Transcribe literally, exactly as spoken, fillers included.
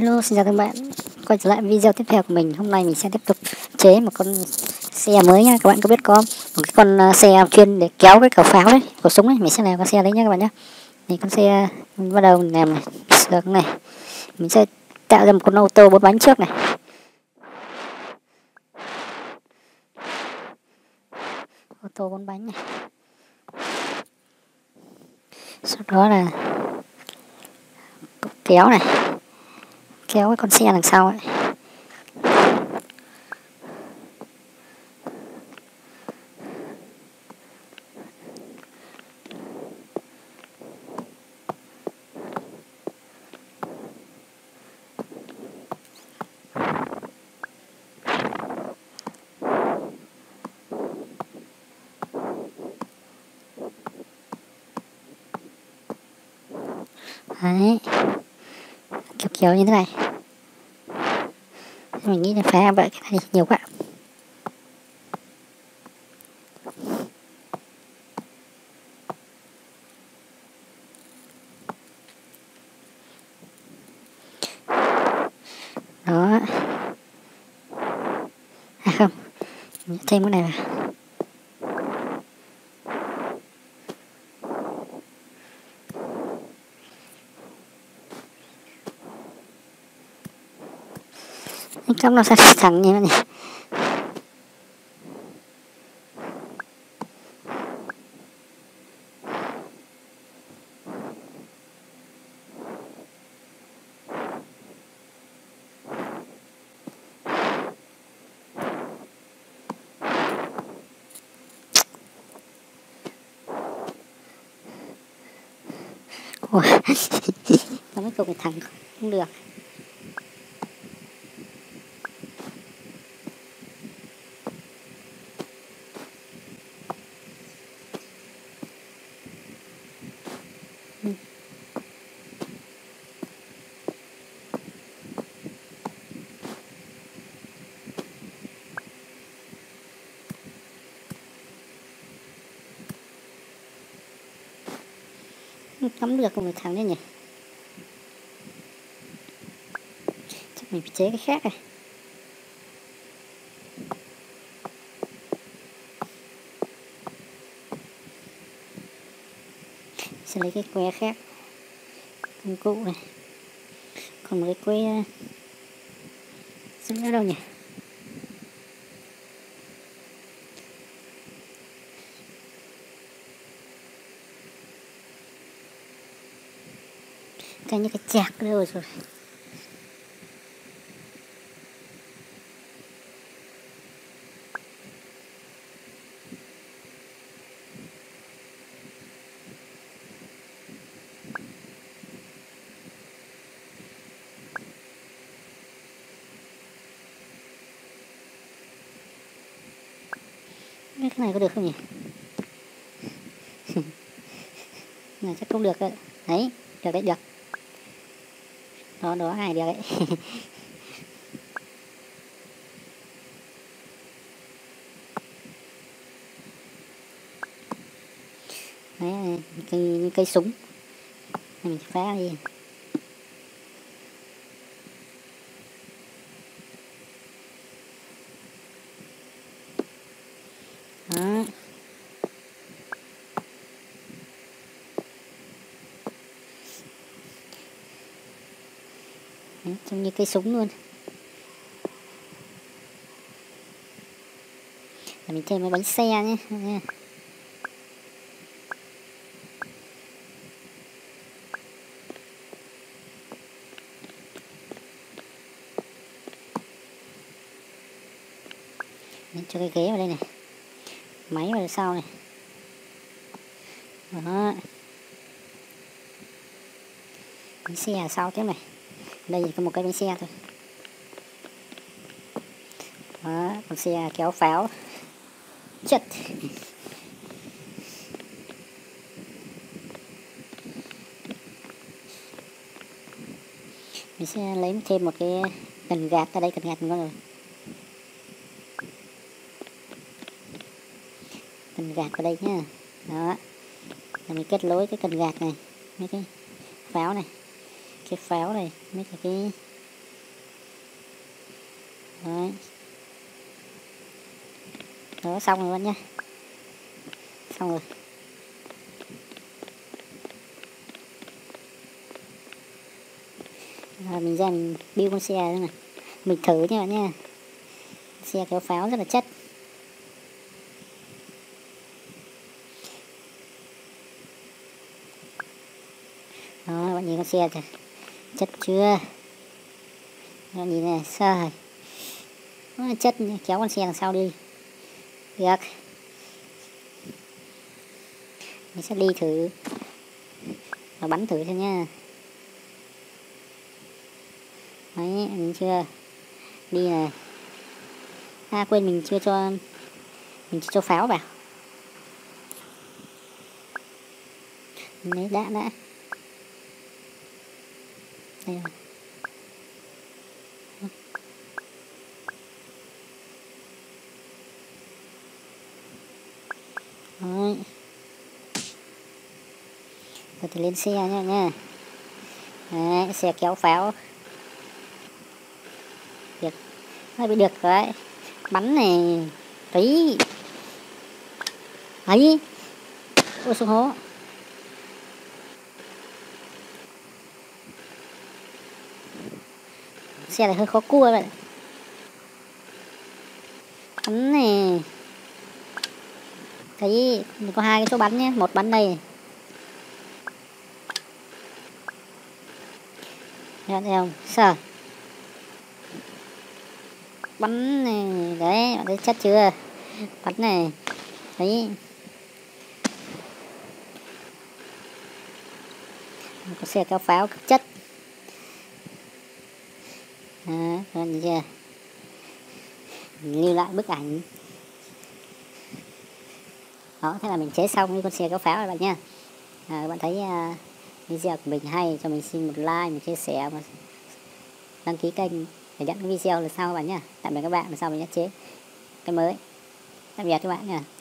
Hello, xin chào các bạn. Quay trở lại video tiếp theo của mình. Hôm nay mình sẽ tiếp tục chế một con xe mới nha. Các bạn có biết có một cái con xe chuyên để kéo cái khẩu pháo đấy, khẩu súng ấy. Mình sẽ làm con xe đấy nhé các bạn nhé. Thì con xe mình bắt đầu mình làm này, sửa cái này. Mình sẽ tạo ra một con ô tô bốn bánh trước này. Ô tô bốn bánh này. Sau đó là kéo này, kéo cái con xe đằng sau ấy. Đấy, kiểu kiểu như thế này. Mình nghĩ là phải vậy, cái này nhiều quá. Đó. À không, mình thêm cái này vào. Cắm nó sẽ thẳng như thế này. Ủa, nó mới cục cái thẳng không được. Cắm được một thằng đấy nhỉ. Chắc mình phải chế cái khác này. Sẽ lấy cái que khác, công cụ này. Còn một cái que xem nó đâu nhỉ. Cái như cái chạc đâu rồi. Cái này có được không nhỉ? Này chắc không được rồi. Đấy, được đấy, được. Đó, đó, ai được đấy. Đấy, cây, cây súng. Mình phá đi. Đó. Đấy, trông như cây súng luôn. Để mình thêm cái bánh xe nhé. Để cho cái ghế vào đây này, máy vào sau này. Đó, bánh xe ở sau tiếp này. Đây chỉ có một cái bánh xe thôi. Đó, con xe kéo pháo. Chết. Mình sẽ lấy thêm một cái cần gạt ở đây, cần gạt mình có rồi. Cần gạt vào đây nhá. Đó. Rồi mình kết nối cái cần gạt này, mấy cái pháo này. Cái pháo này, mấy cái Đấy. Đó, xong rồi bạn nhé. Xong rồi. Rồi mình ra mình build con xe nữa này. Mình thử nha bạn nha. Xe kéo pháo rất là chất. Đó, bạn nhìn con xe kìa. Chất chưa? Bạn nhìn này, sai. Chất kéo con xe đằng sau đi. Được. Mình sẽ đi thử và bắn thử thôi nha. Đấy, mình chưa đi này. À quên, mình chưa cho mình chưa cho pháo vào. Mình lấy đạn đã. Đây rồi. Đấy. Rồi thì lên xe nha nha. Đấy, xe kéo pháo. Được. Đấy, bị được rồi đấy. Bắn này. Đấy. Đấy. Ôi xuống hố. Xe này hơi khó cua vậy. Bắn này. Đấy, mình có hai cái chỗ bắn nhé, một bắn đây. Bạn thấy không? Sợ. Bắn này, đấy, bạn thấy chất chưa? Bắn này. Đấy. Có xe kéo pháo cực chất. Đó, bạn thấy chưa? Mình lưu lại bức ảnh. Đó, thế là mình chế xong cái con xe kéo pháo rồi bạn nha. À, bạn thấy uh, video của mình hay cho mình xin một like, một chia sẻ, một đăng ký kênh để nhận cái video lần sau các bạn nha. Tạm biệt các bạn, lần sau mình sẽ chế cái mới. Tạm biệt các bạn nha.